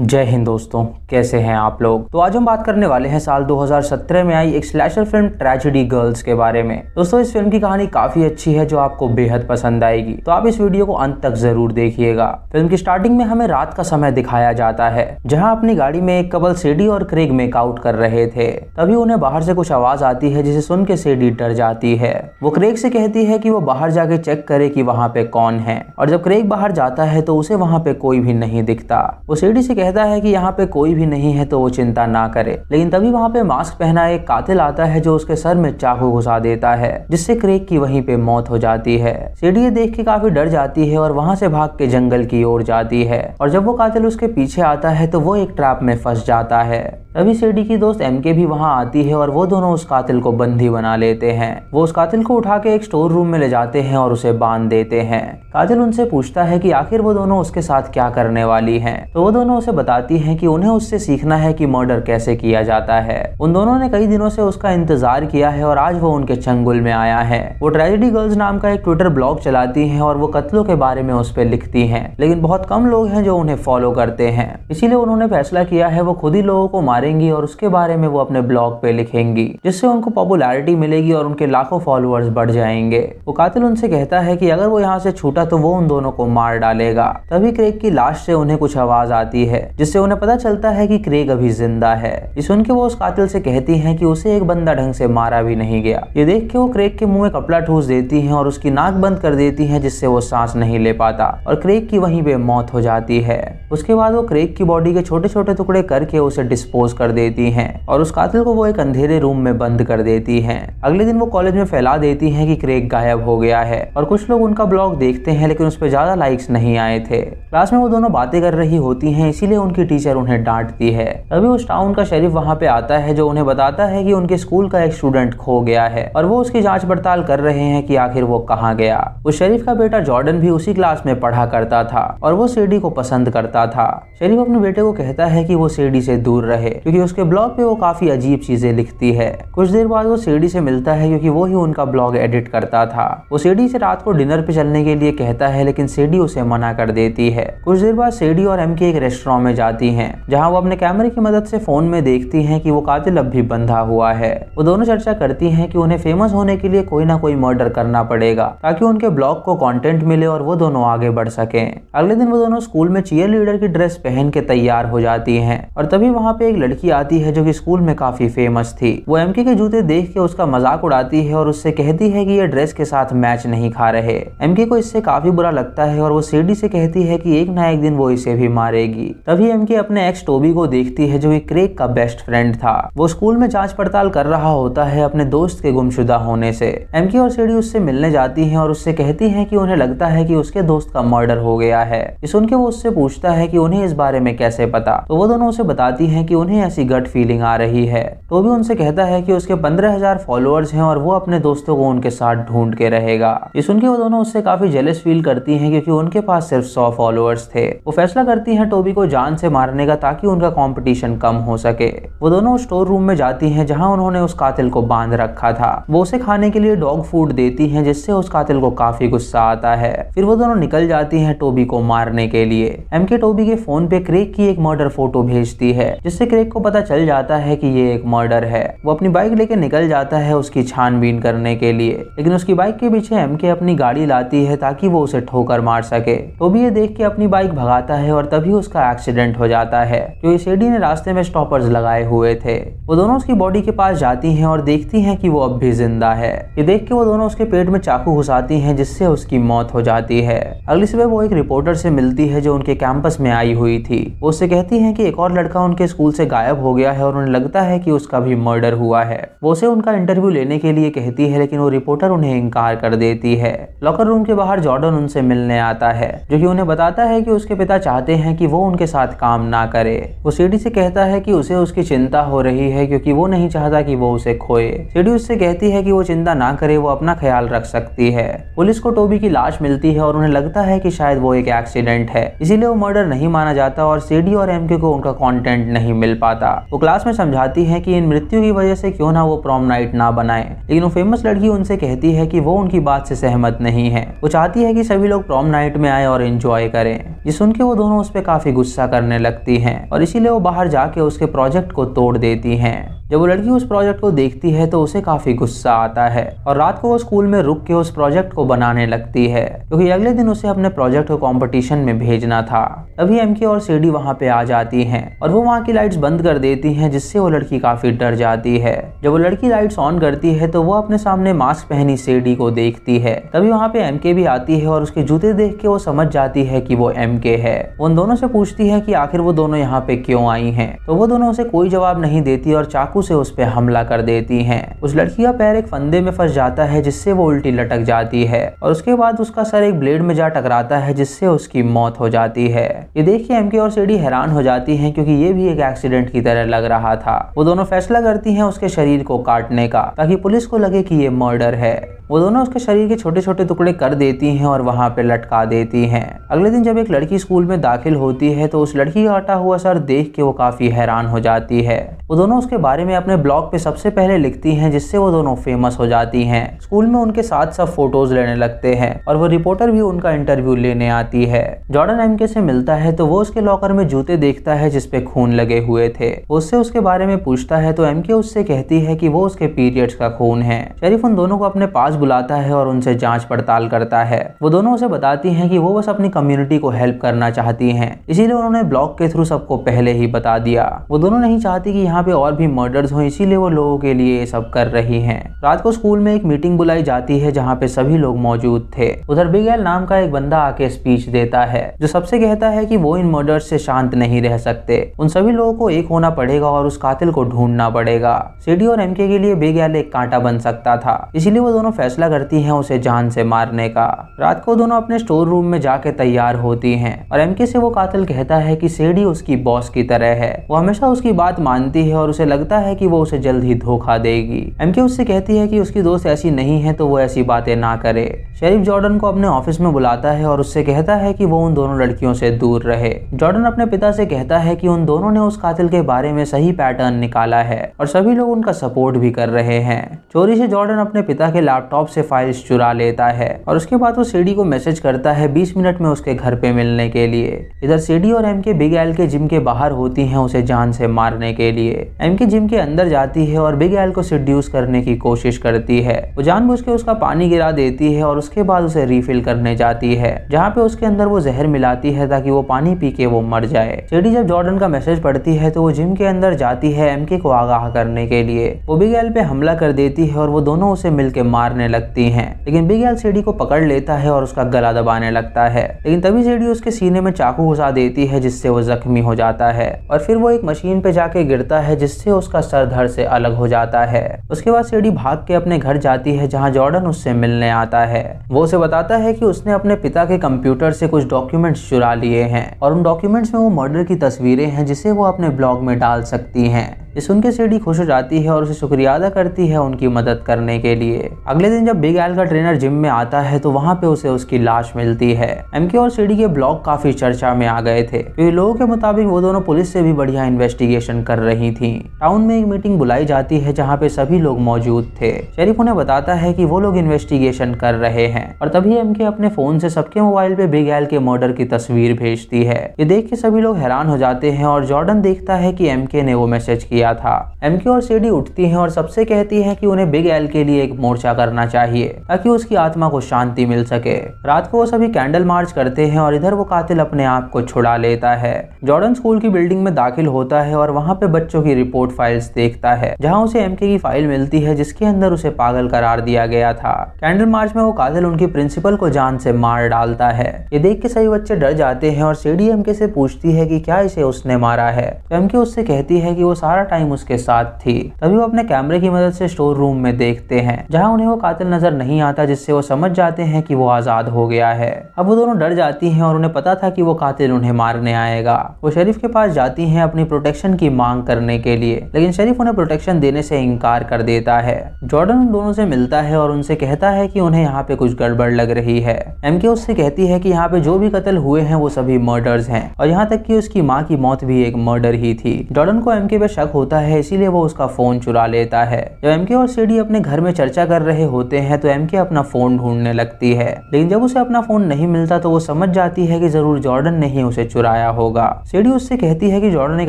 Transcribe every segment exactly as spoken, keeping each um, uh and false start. जय हिंद दोस्तों, कैसे हैं आप लोग। तो आज हम बात करने वाले हैं साल दो हज़ार सत्रह में आई एक स्लैशर फिल्म ट्रेजेडी गर्ल्स के बारे में। दोस्तों, इस फिल्म की कहानी काफी अच्छी है जो आपको बेहद पसंद आएगी, तो आप इस वीडियो को अंत तक जरूर देखिएगा। फिल्म की स्टार्टिंग में हमें रात का समय दिखाया जाता है, जहाँ अपनी गाड़ी में एक कपल सेडी और क्रेग मेकआउट कर रहे थे। तभी उन्हें बाहर से कुछ आवाज आती है जिसे सुन के सेडी डर जाती है। वो क्रेग से कहती है कि वो बाहर जाके चेक करे कि वहाँ पे कौन है, और जब क्रेग बाहर जाता है तो उसे वहाँ पे कोई भी नहीं दिखता। वो सेडी से कहता है कि यहाँ पे कोई भी नहीं है तो वो चिंता ना करे, लेकिन तभी वहाँ पे मास्क पहना एक कातिल आता है जो उसके सर में चाकू घुसा देता है, जिससे क्रेग की वहीं पे मौत हो जाती है। सीडी देख के काफी डर जाती है और वहाँ से भाग के जंगल की ओर जाती है, और जब वो कातिल उसके पीछे आता है तो वो एक ट्रैप में फंस जाता है। तभी सीडी की दोस्त एमके भी वहाँ आती है और वो दोनों उस कातिल को बंदी बना लेते हैं। वो उस कातिल को उठा के एक स्टोर रूम में ले जाते हैं और उसे बांध देते हैं। कातिल उनसे पूछता है कि आखिर वो दोनों उसके साथ क्या करने वाली है, तो वो दोनों उसे बताती हैं कि उन्हें उससे सीखना है कि मर्डर कैसे किया जाता है। उन दोनों ने कई दिनों से उसका इंतजार किया है और आज वो उनके चंगुल में आया है। वो ट्रेजेडी गर्ल्स नाम का एक ट्विटर ब्लॉग चलाती हैं और वो कत्लों के बारे में उस पर लिखती हैं, लेकिन बहुत कम लोग हैं जो उन्हें फॉलो करते हैं। इसीलिए उन्होंने फैसला किया है वो खुद ही लोगों को मारेंगी और उसके बारे में वो अपने ब्लॉग पे लिखेंगी, जिससे उनको पॉपुलैरिटी मिलेगी और उनके लाखों फॉलोअर्स बढ़ जाएंगे। वो कातिल उनसे कहता है कि अगर वो यहाँ से छूटा तो वो उन दोनों को मार डालेगा। तभी क्रेग की लाश से उन्हें कुछ आवाज आती है, जिससे उन्हें पता चलता है कि क्रेग अभी जिंदा है। ये सुनके वो उस कातिल से कहती हैं कि उसे एक बंदा ढंग से मारा भी नहीं गया। ये देख के वो क्रेग के मुंह में कपड़ा ठूस देती हैं और उसकी नाक बंद कर देती हैं, जिससे वो सांस नहीं ले पाता और क्रेग की वहीं पे मौत हो जाती है। उसके बाद वो क्रेग की बॉडी के छोटे छोटे टुकड़े करके उसे डिस्पोज कर देती है और उस कातिल को वो एक अंधेरे रूम में बंद कर देती है। अगले दिन वो कॉलेज में फैला देती है कि क्रेग गायब हो गया है, और कुछ लोग उनका ब्लॉग देखते हैं लेकिन उस पर ज्यादा लाइक्स नहीं आए थे। क्लास में वो दोनों बातें कर रही होती है, इसीलिए उनकी टीचर उन्हें डांटती है। तभी उस टाउन का शरीफ वहाँ पे आता है जो उन्हें बताता है कि उनके स्कूल का एक स्टूडेंट खो गया है, और वो उसकी जांच पड़ताल कर रहे हैं कि आखिर वो कहाँ गया। उस शरीफ का बेटा जॉर्डन भी उसी क्लास में पढ़ा करता था और वो सीडी को पसंद करता था। शरीफ अपने बेटे को कहता है कि वो सीडी से दूर रहे, क्योंकि उसके ब्लॉग पे वो काफी अजीब चीजें लिखती है। कुछ देर बाद वो सीडी से मिलता है, क्योंकि वो ही उनका ब्लॉग एडिट करता था। वो सीडी से रात को डिनर पे चलने के लिए कहता है, लेकिन सीडी उसे मना कर देती है। कुछ देर बाद सीडी और एम के एक रेस्टोरेंट में जाती हैं, जहां वो अपने कैमरे की मदद से फोन में देखती हैं कि वो कातिल अब भी बंधा हुआ है। वो दोनों चर्चा करती हैं कि उन्हें फेमस होने के लिए कोई ना कोई मर्डर करना पड़ेगा, ताकि उनके ब्लॉग को कंटेंट मिले और वो दोनों आगे बढ़ सकें। अगले दिन वो दोनों स्कूल में चीयर लीडर की ड्रेस पहन के तैयार हो जाती हैं, और तभी वहाँ पे एक लड़की आती है जो कि स्कूल में काफी फेमस थी। वो एमके के जूते देख के उसका मजाक उड़ाती है और उससे कहती है कि ये ड्रेस के साथ मैच नहीं खा रहे। एमके को इससे काफी बुरा लगता है और वो सीडी से कहती है कि एक ना एक दिन वो इसे भी मारेगी। तभी एमके अपने एक्स टोबी को देखती है जो कि क्रेग का बेस्ट फ्रेंड था। वो स्कूल में जांच पड़ताल कर रहा होता है अपने दोस्त के गुमशुदा होने से। एमके और सीडी उससे मिलने जाती हैं और उससे कहती हैं कि उन्हें लगता है कि उसके दोस्त का मर्डर हो गया है। सुन के वो उससे पूछता है कि उन्हें इस बारे में कैसे पता, तो वो दोनों उसे बताती हैं कि उन्हें ऐसी गट फीलिंग आ रही है। टोबी उनसे कहता है कि उसके पंद्रह हजार फॉलोअर्स हैं और वो अपने दोस्तों को उनके साथ ढूंढ के रहेगा। ये सुन के वो दोनों उससे काफी जेलस फील करती है, क्योंकि उनके पास सिर्फ सौ फॉलोअर्स थे। वो फैसला करती है टोबी को जान से मारने का, ताकि उनका कंपटीशन कम हो सके। वो दोनों स्टोर रूम में जाती हैं, जहां उन्होंने उस कातिल को बांध रखा था। वो उसे खाने के लिए डॉग फूड देती हैं, जिससे उस कातिल को काफी गुस्सा आता है। फिर वो दोनों निकल जाती हैं टोबी को मारने के लिए। एमके टोबी के फोन पे क्रेग की एक मर्डर फोटो भेजती है, जिससे क्रेग को पता चल जाता है कि ये एक मर्डर है। वो अपनी बाइक लेके निकल जाता है उसकी छानबीन करने के लिए, लेकिन उसकी बाइक के पीछे एमके अपनी गाड़ी लाती है ताकि वो उसे ठोकर मार सके। टोबी ये देख के अपनी बाइक भगाता है और तभी उसका एक्सीडेंट हो जाता है, क्योंकि सीडी ने रास्ते में स्टॉपर्स लगाए हुए थे। वो दोनों उसकी बॉडी के पास जाती हैं और देखती हैं कि वो अब भी जिंदा है। ये देख के वो दोनों उसके पेट में चाकू घुसाती हैं, जिससे उसकी मौत हो जाती है। अगली सुबह वो एक रिपोर्टर से मिलती है जो उनके कैंपस में आई हुई थी। वो उससे कहती है कि एक और लड़का उनके स्कूल से गायब हो गया है और उन्हें लगता है कि उसका भी मर्डर हुआ है। वो उसे उनका इंटरव्यू लेने के लिए कहती है, लेकिन वो रिपोर्टर उन्हें इनकार कर देती है। लॉकर रूम के बाहर जॉर्डन उनसे मिलने आता है, जो कि उन्हें बताता है कि उसके पिता चाहते हैं कि वो उनके साथ काम ना करे। वो सीडी से कहता है कि उसे उसकी चिंता हो रही है, क्योंकि वो नहीं चाहता कि वो उसे खोए। सीडी उससे कहती है कि वो चिंता ना करे, वो अपना ख्याल रख सकती है। पुलिस को टोबी की लाश मिलती है और उन्हें लगता है कि शायद वो एक एक्सीडेंट है, इसीलिए वो मर्डर नहीं माना जाता और सीडी और एमके को उनका कंटेंट नहीं मिल पाता। वो क्लास में समझाती है कि इन मृत्यु की वजह से क्यों ना वो प्रॉम नाइट ना बनाएं, लेकिन वो फेमस लड़की उनसे कहती है कि वो उनकी बात से सहमत नहीं है। वो चाहती है कि सभी लोग प्रॉम नाइट में आए और एंजॉय करें। ये सुन के वो दोनों उस पर काफी गुस्सा करने लगती है और इसीलिए वो बाहर जाके उसके प्रोजेक्ट को तोड़ देती है। जब वो लड़की उस प्रोजेक्ट को देखती है तो उसे काफी गुस्सा आता है और रात को वो स्कूल में रुक के उस प्रोजेक्ट को बनाने लगती है, क्योंकि अगले दिन उसे अपने प्रोजेक्ट को कंपटीशन में भेजना था। तभी एमके और सीडी वहाँ पे आ जाती हैं और वो वहाँ की लाइट्स बंद कर देती हैं, जिससे वो लड़की काफी डर जाती है। जब वो लड़की लाइट्स ऑन करती है तो वो अपने सामने मास्क पहनी सीडी को देखती है। तभी वहाँ पे एमके भी आती है और उसके जूते देख के वो समझ जाती है कि वो एमके है। उन दोनों से पूछती है कि आखिर वो दोनों यहाँ पे क्यों आई है, तो वो दोनों उसे कोई जवाब नहीं देती और चाकू से उस पर हमला कर देती हैं। उस लड़की का पैर एक फंदे में फंस जाता है, जिससे वो उल्टी लटक जाती है और उसके बाद उसका सर एक ब्लेड में जा टकराता है, जिससे उसकी मौत हो जाती है। ये देख के एमके और सीडी हैरान हो जाती हैं, क्योंकि ये भी एक एक्सीडेंट की तरह लग रहा था। वो दोनों फैसला करती हैं उसके शरीर को काटने का, ताकि पुलिस को लगे कि ये मर्डर है। वो दोनों उसके शरीर के छोटे छोटे टुकड़े कर देती हैं और वहाँ पे लटका देती हैं। अगले दिन जब एक लड़की स्कूल में दाखिल होती है तो उस लड़की का कटा हुआ सर देख के वो काफी हैरान हो जाती है। वो दोनों उसके बारे में अपने ब्लॉग पे सबसे पहले लिखती हैं, जिससे वो दोनों फेमस हो जाती हैं। स्कूल में उनके साथ सब फोटोज लेने लगते हैं और वो रिपोर्टर भी उनका इंटरव्यू लेने आती है। जॉर्डन एमके से मिलता है तो वो उसके लॉकर में जूते देखता है जिसपे खून लगे हुए थे। उससे उसके बारे में पूछता है तो एमके उससे कहती है कि वो उसके पीरियड्स का खून है। शरीफ उन दोनों को अपने पास बुलाता है और उनसे जांच पड़ताल करता है। वो दोनों उसे बताती हैं कि वो बस अपनी कम्युनिटी को हेल्प करना चाहती हैं, इसीलिए उन्होंने ब्लॉग के थ्रू सबको पहले ही बता दिया। वो दोनों नहीं चाहती कि यहाँ पे और भी मर्डर्स हों, इसीलिए वो लोगों के लिए ये सब कर रही हैं। रात को स्कूल में एक मीटिंग बुलाई जाती है जहाँ पे सभी लोग मौजूद थे। उधर बिगेल नाम का एक बंदा आके स्पीच देता है, जो सबसे कहता है कि वो इन मर्डर्स से शांत नहीं रह सकते, उन सभी लोगों को एक होना पड़ेगा और उस कातिल को ढूंढना पड़ेगा। सीडी और एमके के लिए बिगेल एक कांटा बन सकता था, इसीलिए वो दोनों फैसला करती हैं उसे जान से मारने का। रात को दोनों अपने स्टोर रूम में जाके तैयार होती हैं और एमके से वो कातिल कहता है कि सीडी उसकी बॉस की तरह है, वो हमेशा उसकी बात मानती है और उसे लगता है कि वो उसे जल्द ही धोखा देगी। एमके उससे कहती है कि उसकी दोस्त ऐसी नहीं है तो वो ऐसी बातें ना करे। शरीफ जॉर्डन को अपने ऑफिस में बुलाता है और उससे कहता है कि वो उन दोनों लड़कियों से दूर रहे। जॉर्डन अपने पिता से कहता है कि उन दोनों ने उस कातिल के बारे में सही पैटर्न निकाला है और सभी लोग उनका सपोर्ट भी कर रहे हैं। चोरी से जॉर्डन अपने पिता के लैपटॉप से फाइल्स चुरा लेता है और उसके बाद वो सीडी को मैसेज करता है बीस मिनट में उसके घर पे मिलने के लिए। इधर सीडी और एमके बिग एल के जिम के बाहर होती हैं उसे जान से मारने के लिए। एमके जिम के अंदर जाती है और बिग एल को सेड्यूस करने की कोशिश करती है। वो जानबूझ के उसका पानी गिरा देती है और उसके बाद उसे रिफिल करने जाती है, जहाँ पे उसके अंदर वो जहर मिलाती है ताकि वो पानी पी के वो मर जाए। सीडी जब जॉर्डन का मैसेज पढ़ती है तो वो जिम के अंदर जाती है एमके को आगाह करने के लिए। वो बिग एल पे हमला कर देती है और वो दोनों उसे मिलके मारने लगती हैं, लेकिन बिग एल सीडी को पकड़ लेता है और उसका गला दबाने लगता है, लेकिन तभी सीडी उसके सीने में चाकू घुसा देती है जिससे वो जख्मी हो जाता है और फिर वो एक मशीन पे जाके गिरता है जिससे उसका सर धड़ से अलग हो जाता है। उसके बाद सीडी भाग के अपने घर जाती है जहाँ जॉर्डन उससे मिलने आता है। वो उसे बताता है कि उसने अपने पिता के कंप्यूटर से कुछ डॉक्यूमेंट्स चुरा लिए हैं और उन डॉक्यूमेंट्स में वो मर्डर की तस्वीरें हैं जिसे वो अपने ब्लॉग में डाल सकती हैं। ये सुन के सीडी खुश हो जाती है और उसे शुक्रिया अदा करती है उनकी मदद करने के लिए। अगले दिन जब बिग एल का ट्रेनर जिम में आता है तो वहाँ पे उसे उसकी लाश मिलती है। एमके और सीडी के ब्लॉग काफी चर्चा में आ गए थे, क्योंकि लोगों के मुताबिक वो दोनों पुलिस से भी बढ़िया इन्वेस्टिगेशन कर रही थी। टाउन में एक मीटिंग बुलाई जाती है जहाँ पे सभी लोग मौजूद थे। शरीफ उन्हें बताता है कि वो लोग इन्वेस्टिगेशन कर रहे हैं और तभी एमके अपने फोन से सबके मोबाइल पे बिग एल के मर्डर की तस्वीर भेजती है। ये देख के सभी लोग हैरान हो जाते हैं और जॉर्डन देखता है कि एमके ने वो मैसेज किया था। एमके और सीडी उठती हैं और सबसे कहती हैं कि उन्हें बिग एल के लिए एक मोर्चा करना चाहिए ताकि उसकी आत्मा को शांति मिल सके। रात को वो सभी कैंडल मार्च करते हैं और इधर वो कातिल अपने आप को छुड़ा लेता है। जॉर्डन स्कूल की बिल्डिंग में दाखिल होता है और वहाँ पे बच्चों की रिपोर्ट फाइल्स देखता है, जहाँ उसे एमके की फाइल मिलती है जिसके अंदर उसे पागल करार दिया गया था। कैंडल मार्च में वो कातिल उनकी प्रिंसिपल को जान से मार डालता है। ये देख के सभी बच्चे डर जाते हैं और सीडी एमके से पूछती है कि क्या इसे उसने मारा है, तो एमके उससे कहती है कि वो सारा टाइम उसके साथ थी। तभी वो अपने कैमरे की मदद से स्टोर रूम में देखते हैं जहां उन्हें वो कातिल नजर नहीं आता, जिससे वो समझ जाते हैं कि वो आजाद हो गया है। अब वो दोनों डर जाती हैं और उन्हें पता था कि वो कातिल उन्हें मारने आएगा। वो शरीफ के पास जाती हैं अपनी प्रोटेक्शन की मांग करने के लिए, लेकिन शरीफ उन्हें प्रोटेक्शन देने से इनकार कर देता है। जॉर्डन उन दोनों से मिलता है और उनसे कहता है कि उन्हें यहाँ पे कुछ गड़बड़ लग रही है। एमके उससे कहती है कि यहाँ पे जो भी कत्ल हुए हैं वो सभी मर्डर्स हैं और यहाँ तक कि उसकी माँ की मौत भी एक मर्डर ही थी। जॉर्डन को एमके पे शक होता है, इसीलिए वो उसका फोन चुरा लेता है। जब एमके और सीडी अपने घर में चर्चा कर रहे होते हैं तो एमके अपना फोन ढूंढने लगती है, लेकिन जब उसे अपना फोन नहीं मिलता तो वो समझ जाती है कि जरूर जॉर्डन ने ही उसे चुराया होगा। सीडी उससे कहती है कि जॉर्डन एक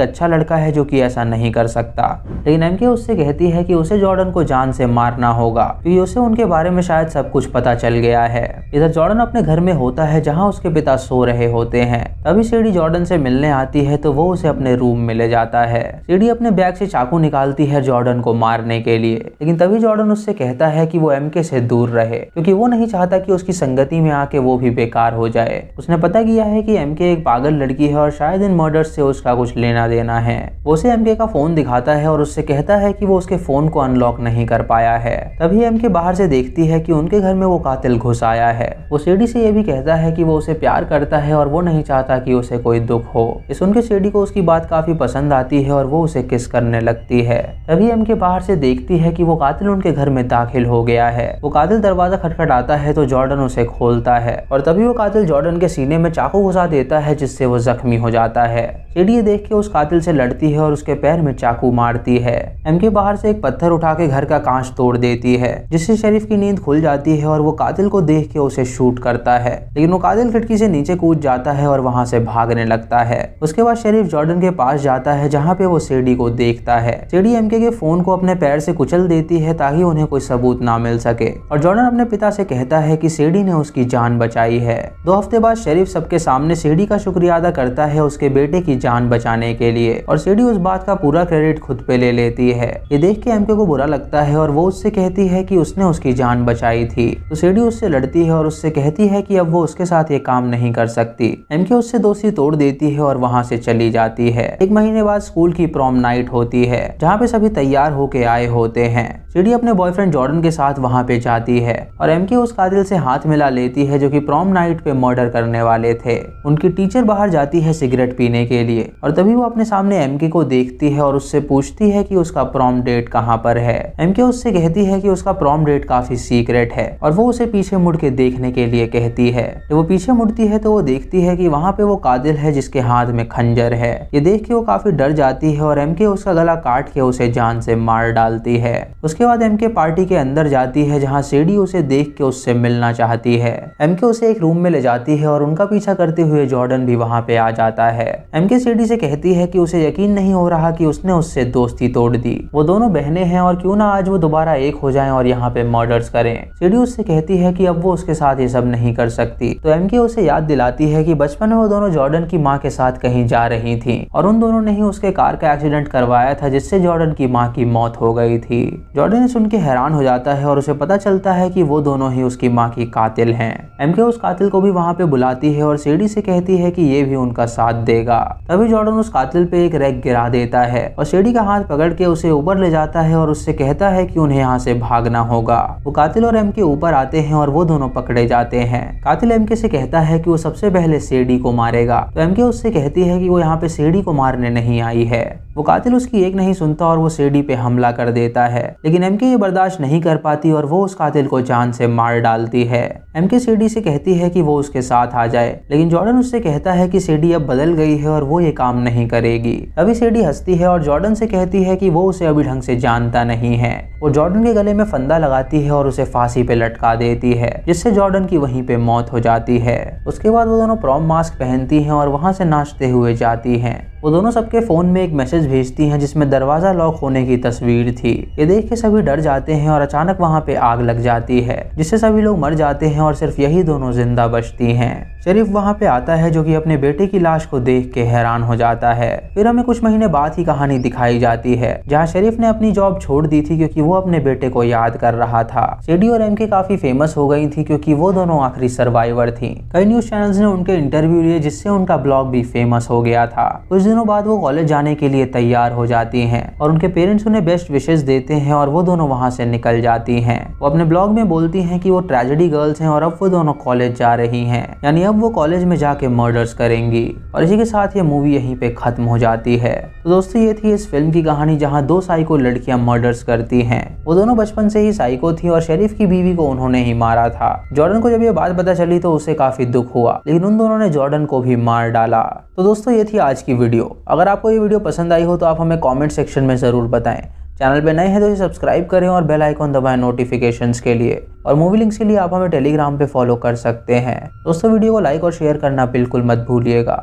अच्छा लड़का है जो कि ऐसा नहीं कर सकता, लेकिन एमके उससे कहती है कि उसे जॉर्डन को जान से मारना होगा क्योंकि उसे उनके बारे में शायद सब कुछ पता चल गया है। इधर जॉर्डन अपने घर में होता है जहाँ उसके पिता सो रहे होते हैं। तभी सीडी जॉर्डन से मिलने आती है तो वो उसे अपने रूम में ले जाता है। सीडी अपने बैग से चाकू निकालती है जॉर्डन को मारने के लिए, लेकिन तभी जॉर्डन उससे कहता है कि वो एमके से दूर रहे क्योंकि वो नहीं चाहता कि उसकी संगति में आके वो भी बेकार हो जाए। उसने पता किया है कि एमके एक पागल लड़की है और शायद इन मर्डर्स से उसका कुछ लेना देना है। वो उसे एमके का फोन दिखाता है और उससे कहता है कि वो उसके फोन को अनलॉक नहीं कर पाया है। तभी एमके बाहर से देखती है कि उनके घर में वो कातिल घुस आया है। वो सीडी से ये भी कहता है कि वो उसे प्यार करता है और वो नहीं चाहता कि उसे कोई दुख हो। इस उनके सीडी को उसकी बात काफी पसंद आती है और वो उसे किस करने लगती है। तभी एमके बाहर से देखती है कि वो कातिल उनके घर में दाखिल हो गया है। वो कातिल दरवाजा खटखटाता है तो जॉर्डन उसे खोलता है और तभी वो कातिल जॉर्डन के सीने में चाकू घुसा देता है, जिससे वो जख्मी हो जाता है। सीडी देख के उस कातिल से लड़ती है और उसके पैर में चाकू मारती है। एमके बाहर से एक पत्थर उठा के घर का कांच तोड़ देती है, जिससे शरीफ की नींद खुल जाती है और वो कातिल को देख के उसे शूट करता है, लेकिन वो कातिल खिड़की से नीचे कूद जाता है और वहाँ से भागने लगता है। उसके बाद शरीफ जॉर्डन के पास जाता है जहाँ पे वो सीडी को देखता है। सीडी एमके के फोन को अपने पैर से कुचल देती है ताकि उन्हें कोई सबूत ना मिल सके और जॉर्डन अपने पिता से कहता है कि सीडी ने उसकी जान बचाई है। दो हफ्ते बाद शरीफ सबके सामने सीडी का शुक्रिया अदा करता है उसके बेटे की जान बचाने के लिए और सीडी उस बात का पूरा क्रेडिट खुद पे ले लेती है। ये देख के एमके को बुरा लगता है और वो उससे कहती है कि उसने उसकी जान बचाई थी। तो सीडी उससे लड़ती है और उससे कहती है कि अब वो उसके साथ ये काम नहीं कर सकती। एमके उससे दोस्ती तोड़ देती है और वहाँ से चली जाती है। एक महीने बाद स्कूल की प्रॉम नाइट होती है जहाँ पे सभी तैयार होके आए होते हैं। सीडी अपने बॉयफ्रेंड जॉर्डन के साथ वहाँ पे जाती है और एमके उस कातिल से हाथ मिला लेती है जो कि प्रॉम नाइट पे मर्डर करने वाले थे। उनकी टीचर बाहर जाती है सिगरेट पीने के लिए और तभी वो अपने सामने एमके को देखती है और उससे पूछती है कि उसका प्रॉम डेट कहाँ पर है। एमके उससे कहती है कि उसका प्रॉम डेट काफी सीक्रेट है और वो उसे पीछे मुड़ के देखने के लिए कहती है। जब वो पीछे मुड़ती है तो वो देखती है कि वहाँ पे वो कातिल है जिसके हाथ में खंजर है। ये देख के वो काफी डर जाती है और एमके उसका गला काट के उसे जान से मार डालती है। उसके बाद एमके पार्टी के अंदर जाती है जहाँ सीडी उसे देख के उससे मिलना चाहती है। एमके उसे एक रूम में ले जाती है और उनका पीछा करते हुए जॉर्डन भी वहाँ पे आ जाता है। एमके सीडी से कहती है कि उसे यकीन नहीं हो रहा कि उसने उससे दोस्ती तोड़ दी। वो दोनों बहनें हैं और क्यों ना आज वो दोबारा एक हो जाएं और यहाँ पे मर्डर्स करें। सीडी उससे कहती है कि अब वो उसके साथ ये सब नहीं कर सकती। तो एमके उसे याद दिलाती है कि बचपन में वो दोनों जॉर्डन की माँ के साथ कहीं जा रही थी और उन दोनों ने ही उसके कार का एक्सीडेंट करवाया था, जिससे जॉर्डन की माँ की मौत हो गई थी। जॉर्डन सुन के हैरान हो जाता है और उसे पता चलता है कि वो दोनों ही उसकी माँ की कातिल हैं। एमके उस कातिल को भी वहाँ पे बुलाती है और सीडी से कहती है कि ये भी उनका साथ देगा। तभी जॉर्डन उस कातिल पे एक रैक गिरा देता है और सीडी का हाथ पकड़ के उसे ऊपर ले जाता है और उससे कहता है कि उन्हें यहाँ से भागना होगा। वो कातिल और एमके ऊपर आते हैं और वो दोनों पकड़े जाते हैं। कातिल एमके से कहता है कि वो सबसे पहले सीडी को मारेगा। तो एमके उससे कहती है कि वो यहाँ पे सीडी को मारने नहीं आई है। वो कातिल उसकी एक नहीं सुनता और वो सीडी पे हमला कर देता है, लेकिन एमके ये बर्दाश्त नहीं कर पाती और वो उस कातिल को जान से मार डालती है। एमके सीडी से कहती है कि वो उसके साथ आ जाए, लेकिन जॉर्डन उससे कहता है कि सीडी अब बदल गई है और वो ये काम नहीं करेगी। अभी सीडी हंसती है और जॉर्डन से कहती है कि वो उसे अभी ढंग से जानता नहीं है। वो जॉर्डन के गले में फंदा लगाती है और उसे फांसी पे लटका देती है, जिससे जॉर्डन की वहीं पे मौत हो जाती है। उसके बाद वो दोनों प्रॉम मास्क पहनती हैं और वहाँ से नाचते हुए जाती हैं। वो दोनों सबके फोन में एक मैसेज भेजती हैं जिसमें दरवाजा लॉक होने की तस्वीर थी। ये देख के सभी डर जाते हैं और अचानक वहाँ पे आग लग जाती है, जिससे सभी लोग मर जाते हैं और सिर्फ यही दोनों जिंदा बचती हैं। शरीफ वहाँ पे आता है जो कि अपने बेटे की लाश को देख के हैरान हो जाता है। फिर हमें कुछ महीने बाद ही कहानी दिखाई जाती है जहाँ शरीफ ने अपनी जॉब छोड़ दी थी क्योंकि वो अपने बेटे को याद कर रहा था। सीडी और एमके काफी फेमस हो गई थी क्योंकि वो दोनों आखिरी सर्वाइवर थी। कई न्यूज चैनल्स ने उनके इंटरव्यू लिए, जिससे उनका ब्लॉग भी फेमस हो गया था। कुछ दिनों बाद वो कॉलेज जाने के लिए तैयार हो जाती हैं और उनके पेरेंट्स उन्हें बेस्ट विशेष देते हैं और वो दोनों वहाँ से निकल जाती हैं। वो अपने ब्लॉग में बोलती हैं कि वो ट्रेजेडी गर्ल्स हैं और अब वो दोनों कॉलेज जा रही हैं, यानी अब वो कॉलेज में जाके मर्डर्स करेंगी। और इसी के साथ ये मूवी यहीं पे खत्म हो जाती है। तो दोस्तों ये थी इस फिल्म की कहानी जहाँ दो साइको लड़कियां मर्डर्स करती हैं। वो दोनों बचपन से ही साइको थी और शेरिफ की बीवी को उन्होंने ही मारा था। जॉर्डन को जब ये बात पता चली तो उसे काफी दुख हुआ, लेकिन उन दोनों ने जॉर्डन को भी मार डाला। तो दोस्तों ये थी आज की वीडियो। अगर आपको ये वीडियो पसंद आई हो तो आप हमें कमेंट सेक्शन में जरूर बताएं। चैनल पे नए हैं तो इसे सब्सक्राइब करें और बेल आइकॉन दबाएं नोटिफिकेशंस के लिए। और मूवी लिंक्स के लिए आप हमें टेलीग्राम पे फॉलो कर सकते हैं। दोस्तों वीडियो को लाइक और शेयर करना बिल्कुल मत भूलिएगा।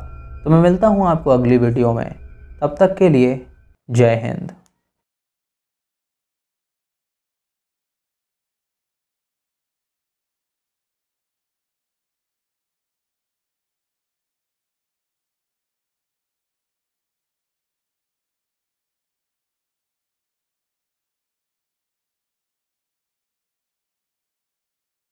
तो मैं मिलता हूँ आपको अगली वीडियो में, तब तक के लिए जय हिंद।